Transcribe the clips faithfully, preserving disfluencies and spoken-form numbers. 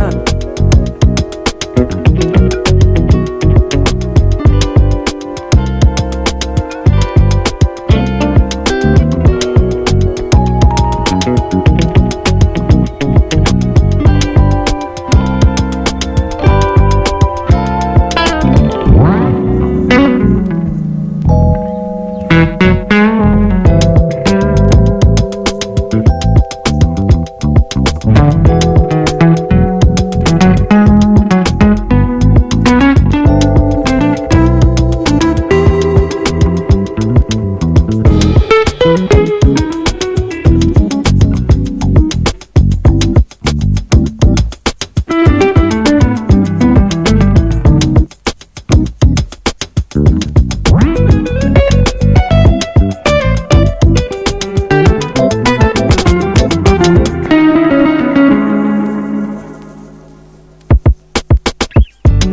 up.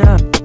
Up.